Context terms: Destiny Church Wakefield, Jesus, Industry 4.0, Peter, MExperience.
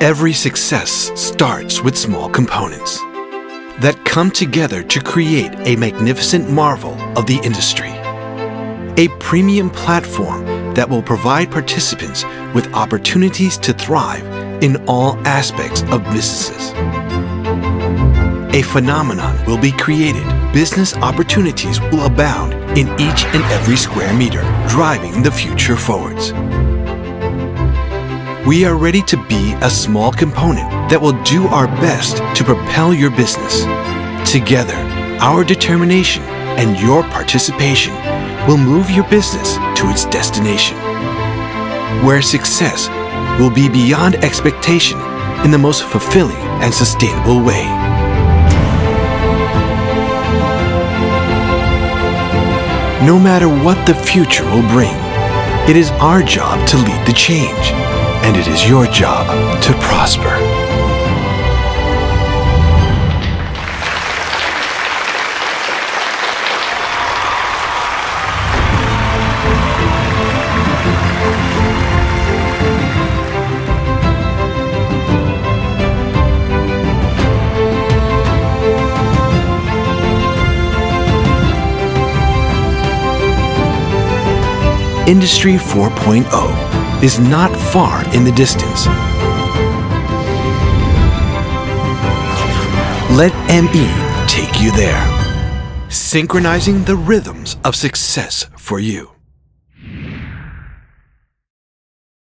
Every success starts with small components that come together to create a magnificent marvel of the industry. A premium platform that will provide participants with opportunities to thrive in all aspects of businesses. A phenomenon will be created. Business opportunities will abound in each and every square meter, driving the future forwards. We are ready to be a small component that will do our best to propel your business. Together, our determination and your participation will move your business to its destination, where success will be beyond expectation in the most fulfilling and sustainable way. No matter what the future will bring, it is our job to lead the change, and it is your job to prosper. Industry 4.0 is not far in the distance. Let ME take you there, synchronizing the rhythms of success for you.